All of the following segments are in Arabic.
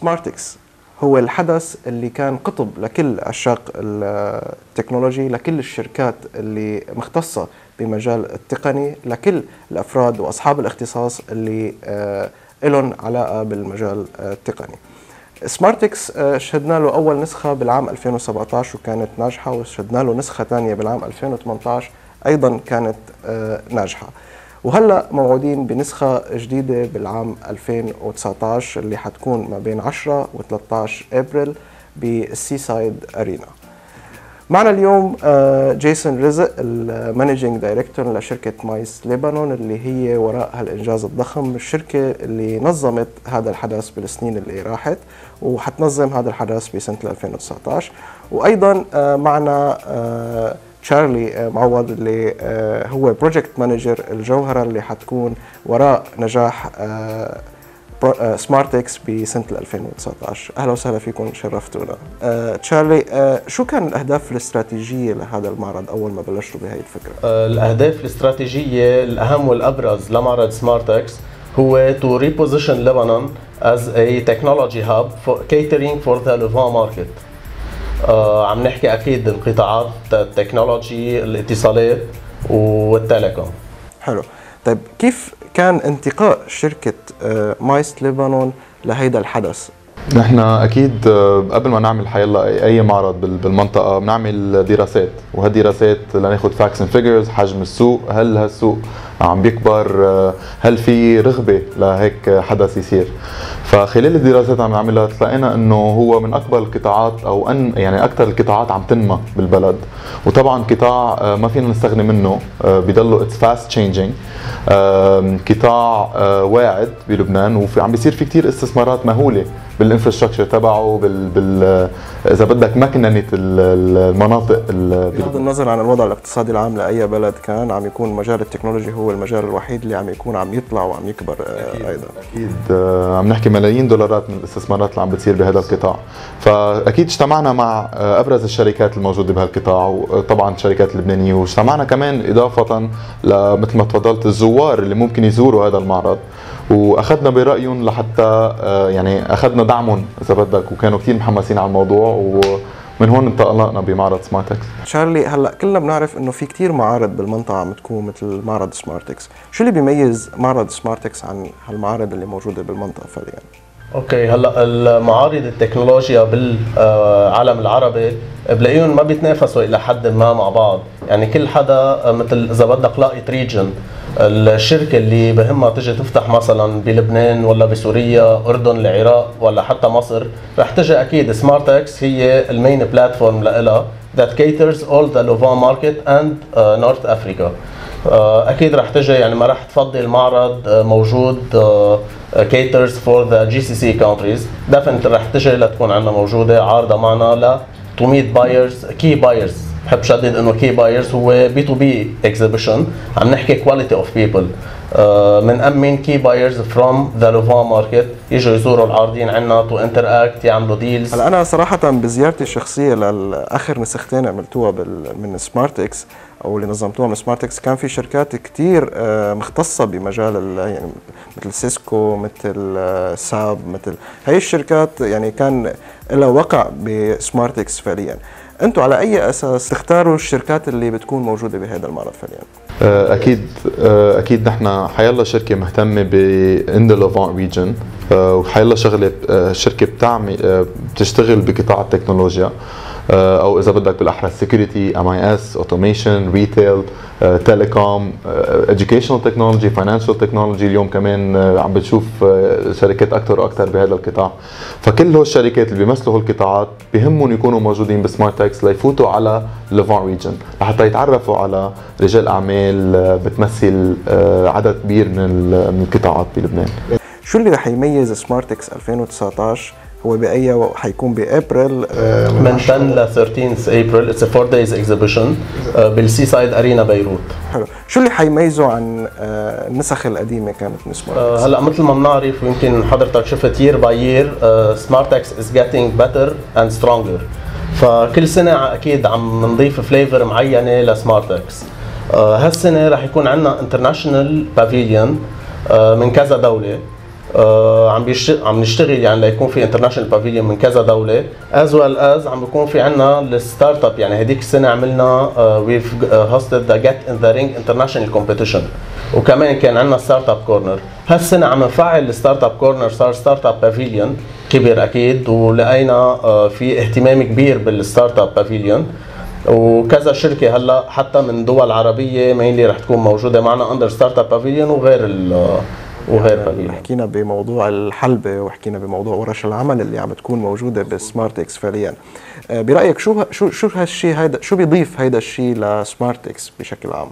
سمارتكس هو الحدث اللي كان قطب لكل عشاق التكنولوجي، لكل الشركات اللي مختصة بمجال التقني، لكل الأفراد وأصحاب الاختصاص اللي إلهم علاقة بالمجال التقني. سمارتكس شهدنا له أول نسخة بالعام 2017 وكانت ناجحة، وشهدنا له نسخة ثانية بالعام 2018 أيضا كانت ناجحة، وهلأ موعودين بنسخة جديدة بالعام 2019 اللي حتكون ما بين 10 و 13 أبريل بالسي سايد أرينا. معنا اليوم جيسون رزق، المانجينج دايركتور لشركة مايس ليبانون اللي هي وراء هالإنجاز الضخم، الشركة اللي نظمت هذا الحدث بالسنين اللي راحت وحتنظم هذا الحدث بسنة 2019. وأيضا معنا تشارلي معوض اللي هو بروجكت مانجر الجوهرة اللي حتكون وراء نجاح سمارتكس بسنة 2019. أهلا وسهلا فيكم، شرفتونا. تشارلي، شو كان الأهداف الاستراتيجية لهذا المعرض أول ما بلشتوا بهي الفكرة؟ الأهداف الاستراتيجية الأهم والأبرز لمعرض سمارتكس هو to reposition Lebanon as a technology hub for catering for the Levant market. عم نحكي أكيد القطاعات التكنولوجي، الاتصالات والتليكوم. حلو، طيب كيف كان انتقاء شركة مايس ليبانون لهيدا الحدث؟ نحن أكيد قبل ما نعمل حيلا أي معرض بالمنطقة بنعمل دراسات، وهالدراسات لناخد فاكس اند فيجرز، حجم السوق، هل هالسوق عم بيكبر، هل في رغبة لهيك حدث يصير. فخلال الدراسات عم نعملها تلاقينا انه هو من اكبر القطاعات او يعني اكثر القطاعات عم تنمى بالبلد، وطبعا قطاع ما فينا نستغني منه، بضله اتس فاست تشينجينج، قطاع واعد بلبنان وعم بيصير في كثير استثمارات مهولة بالانفراستراكشر تبعه، اذا بدك مكننة المناطق. بغض النظر عن الوضع الاقتصادي العام لاي بلد كان عم يكون مجال التكنولوجي هو المجال الوحيد اللي عم يكون عم يطلع وعم يكبر. أكيد ايضا اكيد عم نحكي ملايين دولارات من الاستثمارات اللي عم بتصير بهذا القطاع. فاكيد اجتمعنا مع ابرز الشركات الموجوده بهالقطاع، وطبعا شركات لبنانيه، واجتمعنا كمان اضافه مثل ما تفضلت الزوار اللي ممكن يزوروا هذا المعرض، واخذنا برايهم لحتى يعني اخذنا دعمهم اذا بدك، وكانوا كثير محمسين على الموضوع، ومن هون انطلقنا بمعرض سمارتكس. تشارلي، هلا كلنا بنعرف انه في كثير معارض بالمنطقه عم تكون مثل معرض سمارتكس، شو اللي بيميز معرض سمارتكس عن هالمعارض اللي موجوده بالمنطقه فعليا؟ اوكي، هلا المعارض التكنولوجيا بالعالم العربي بلاقيهم ما بيتنافسوا الى حد ما مع بعض، يعني كل حدا مثل اذا بدك لاقط ريجن، الشركه اللي بهمها تجي تفتح مثلا بلبنان ولا بسوريا، اردن، العراق ولا حتى مصر، رح تجي اكيد سمارتكس هي المين بلاتفورم لها that caters all the Levant market and North Africa. اكيد رح تجي، يعني ما رح تفضي المعرض موجود caters for the GCC countries، definitely رح تجي لتكون عندنا موجوده عارضه معنا ل to meet buyers, key buyers. بحب شدد انه كي بايرز هو بي تو بي اكزيبيشن، عم نحكي كواليتي اوف بيبل، بنأمن كي بايرز فروم ذا لوفان ماركت يجوا يزوروا العارضين عندنا تو انتراكت، يعملوا ديلز. هلا انا صراحه بزيارتي الشخصيه لاخر نسختين عملتوها من سمارتكس او اللي نظمتوها من سمارتكس، كان في شركات كثير مختصه بمجال، يعني مثل سيسكو، مثل ساب، مثل هي الشركات يعني كان لها وقع بسمارتكس فعليا. انتم على اي اساس تختاروا الشركات اللي بتكون موجوده بهذا المعرض فعليا؟ اكيد نحن حيالله شركه مهتمه بإن ذا ليفانت ريجن، وحيالله شغله شركه بتشتغل بقطاع التكنولوجيا، او اذا بدك بالاحرى سكيورتي، ام اي اس، اوتوميشن، ريتيل، تيليكوم، educational تكنولوجي، فاينانشال تكنولوجي. اليوم كمان عم بتشوف شركات اكثر واكثر بهذا القطاع، فكل هول الشركات اللي بيمثلوا هول القطاعات بهمهم يكونوا موجودين بسمارتكس ليفوتوا على ليفان ريجن، لحتى يتعرفوا على رجال اعمال بتمثل عدد كبير من القطاعات بلبنان. شو اللي رح يميز سمارتكس 2019؟ هو بأي حيكون بأبريل؟ من 10 ل 13 أبريل، اتس 4 دايز اكزيبيشن بالسي سايد أرينا بيروت. حلو، شو اللي حيميزه عن النسخ القديمة كانت من سمارتكس؟ هلا مثل ما بنعرف ويمكن حضرتك شفت يير باي يير، سمارتكس از جيتينج بيتر اند سترونجر، فكل سنة أكيد عم نضيف فليفر معينة لسمارتكس. هالسنة رح يكون عندنا انترناشونال بافيليون من كذا دولة، عم نشتغل يعني ليكون في انترناشونال بافيليون من كذا دوله، از ويل از عم بيكون في عندنا الستارت اب. يعني هذيك السنه عملنا ويف هوستد ذا جيت ان ذا رينج انترناشونال كومبيتيشن، وكمان كان عندنا ستارت اب كورنر. هالسنه عم نفعل الستارت اب كورنر، صار ستارت اب بافيليون كبير اكيد، ولقينا في اهتمام كبير بالستارت اب بافيليون، وكذا شركه هلا حتى من دول عربيه ما هي اللي رح تكون موجوده معنا اندر ستارت اب بافيليون وغير يعني حكينا بموضوع الحلبة وحكينا بموضوع ورش العمل اللي عم تكون موجودة بالسمارت اكس فعليا. برأيك شو هالشيء هيدا، شو بيضيف هيدا الشيء لسمارت اكس بشكل عام؟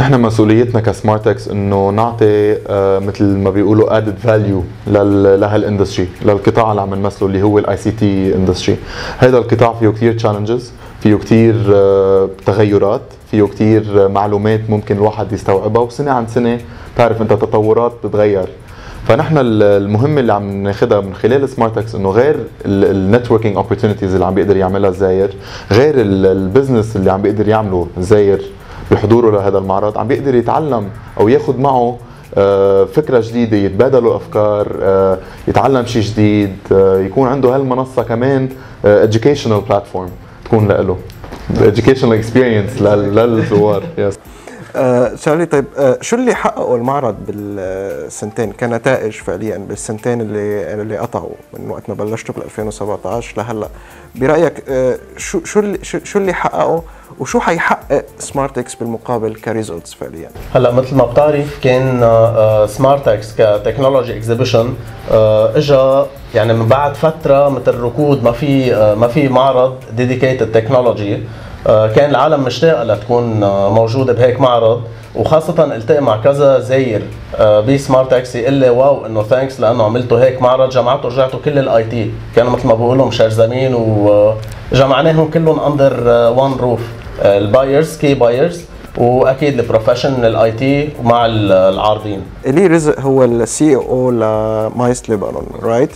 نحن مسؤوليتنا كسمارت اكس انه نعطي مثل ما بيقولوا ادد فاليو لهالاندستري، للقطاع اللي عم نمثله اللي هو الاي سي تي اندستري. هيدا القطاع فيه كثير تشالنجز، فيه كثير تغيرات، فيه كثير معلومات ممكن الواحد يستوعبها، وسنه عن سنه بتعرف انت التطورات بتتغير. فنحن المهمه اللي عم ناخذها من خلال سمارت اكس انه غير النتوركينج اوبورتونيتيز اللي عم بيقدر يعملها الزاير، غير البزنس اللي عم بيقدر يعمله الزاير بحضوره لهذا المعرض، عم بيقدر يتعلم او ياخذ معه فكره جديده، يتبادلوا افكار، يتعلم شيء جديد، يكون عنده هالمنصه كمان educational platform تكون له educational experience للزوار. يس شارلي، طيب شو اللي حققوا المعرض بالسنتين كنتائج فعليا بالسنتين اللي قطعوا من وقت ما بلشتوا بال 2017 لهلا؟ برايك شو اللي حققوا وشو حيحقق سمارت اكس بالمقابل كريزلتس فعليا؟ هلا مثل ما بتعرف كان سمارت اكس كتكنولوجي اكزيبيشن اجى يعني من بعد فتره مثل ركود، ما في معرض ديديكيتد تكنولوجي. كان العالم مشتاقه لتكون موجوده بهيك معرض، وخاصه التقي مع كذا زاير بسمارت اكس يقول لي واو انه ثانكس لانه عملتوا هيك معرض، جمعتوا رجعتوا كل الاي تي، كانوا مثل ما بقول لهم شرزمين وجمعناهم كلهم اندر وان روف، البايرز كي بايرز واكيد البروفيشنال الاي تي مع العارضين. إلي رزق هو السي او لمايس ليبانون، رايت؟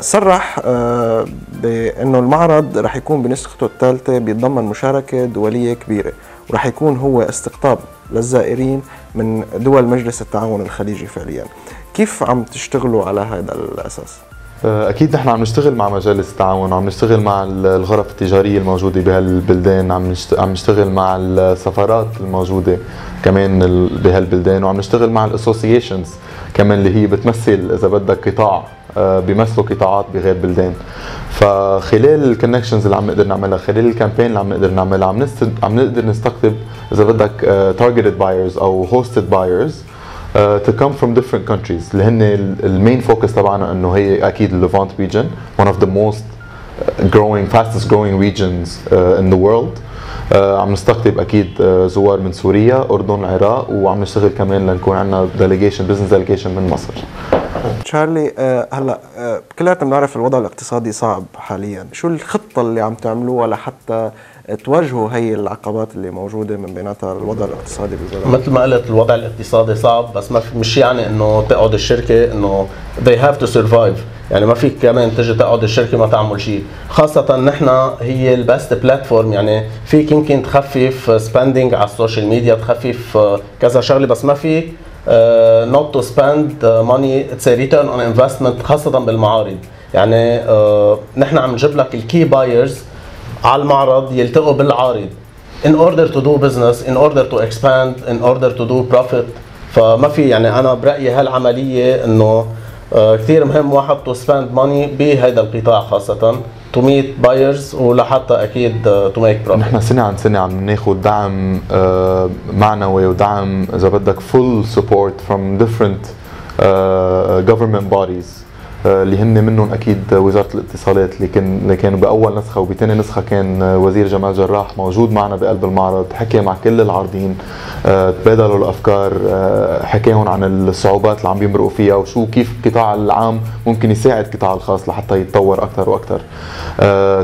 صرح بانه المعرض رح يكون بنسخته الثالثه بيتضمن مشاركه دوليه كبيره، ورح يكون هو استقطاب للزائرين من دول مجلس التعاون الخليجي فعليا. كيف عم تشتغلوا على هذا الاساس؟ اكيد نحن عم نشتغل مع مجالس التعاون، عم نشتغل مع الغرف التجاريه الموجوده بهالبلدان، عم نشتغل مع السفارات الموجوده كمان بهالبلدان، وعم نشتغل مع الاسوسيشنز كمان اللي هي بتمثل اذا بدك قطاع بيمثلوا قطاعات بغير بلدان. فخلال الكونكشنز اللي عم نقدر نعملها، خلال الكامبين اللي عم نقدر نعملها، عم نقدر نستقطب اذا بدك تارجتد بايرز او هوستد بايرز to come from different countries اللي هن المين فوكس تبعنا انه هي اكيد الليفانت ريجن، one of the most growing fastest growing regions in the world. عم نستقطب اكيد زوار من سوريا، اردن، العراق، وعم نشتغل كمان لنكون عندنا ديليجيشن بزنس ديليجيشن من مصر. تشارلي، هلا كلياتنا بنعرف الوضع الاقتصادي صعب حاليا، شو الخطه اللي عم تعملوها لحتى تواجهوا هي العقبات اللي موجوده من بيناتها الوضع الاقتصادي بالبلد؟ مثل ما قلت الوضع الاقتصادي صعب، بس ما مش يعني انه تقعد الشركه، انه they have to survive، يعني ما فيك كمان تجي تقعد الشركه ما تعمل شيء، خاصه نحن هي البست بلاتفورم، يعني فيك يمكن تخفف سباندينج على السوشيال ميديا، تخفف كذا شغله، بس ما فيك not to spend money it's a return on investment، خاصة بالمعارض. يعني نحن عم نجيب لك الكي بايرز على المعرض يلتقوا بالعارض in order to do business, in order to expand, in order to do profit. فما في يعني أنا برأيي هالعملية إنه كثير مهم واحد to spend money بهذا القطاع خاصة to meet buyers ولحتى أكيد to make profit. نحن سنة عن سنة عم ناخذ دعم معنوي ودعم إذا بدك full support from different government bodies اللي هن منهم أكيد وزارة الاتصالات اللي كانوا بأول نسخة وبثاني نسخة، كان وزير جمال جراح موجود معنا بقلب المعرض، حكي مع كل العارضين، تبادلوا الأفكار، حكاهم عن الصعوبات اللي عم بيمرقوا فيها وشو كيف القطاع العام ممكن يساعد القطاع الخاص لحتى يتطور أكثر وأكثر.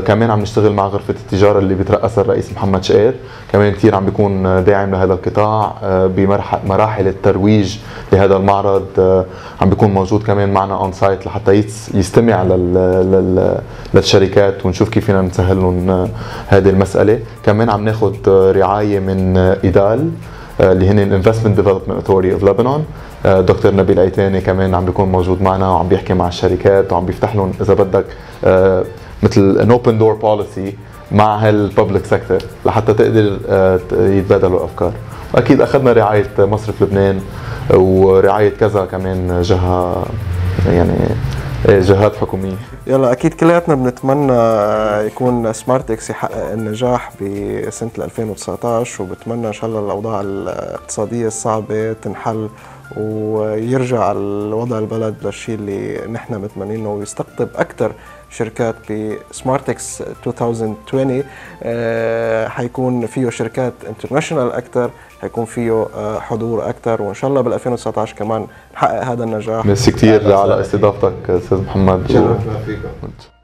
كمان عم نشتغل مع غرفة التجارة اللي بترأسها الرئيس محمد شقير، كمان كثير عم بيكون داعم لهذا القطاع بمراحل الترويج لهذا المعرض، عم بيكون موجود كمان معنا اون سايت لحتى يستمع للشركات ونشوف كيف فينا نسهل لهم هذه المسألة. كمان عم ناخذ رعاية من IDAL اللي هن الانفستمنت ديفلوبمنت اوثوريتي اوف لبنان، دكتور نبيل ايتاني كمان عم بيكون موجود معنا وعم بيحكي مع الشركات وعم بيفتح لهم اذا بدك مثل an open door policy مع هالببليك سيكتور لحتى تقدر يتبادلوا الافكار. اكيد اخذنا رعايه مصرف لبنان ورعايه كذا كمان جهه يعني جهات حكوميه. يلا اكيد كلياتنا بنتمنى يكون سمارت اكس يحقق النجاح بسنه 2019 وبتمنى ان شاء الله الاوضاع الاقتصاديه الصعبه تنحل ويرجع الوضع البلد للشيء اللي نحن متمنينه ويستقطب اكثر شركات بسمارتكس 2020. حيكون فيه شركات انترناشونال اكثر، حيكون فيه حضور اكثر، وان شاء الله بال 2019 كمان نحقق هذا النجاح. ميرسي كثير على استضافتك استاذ محمد. شكرا.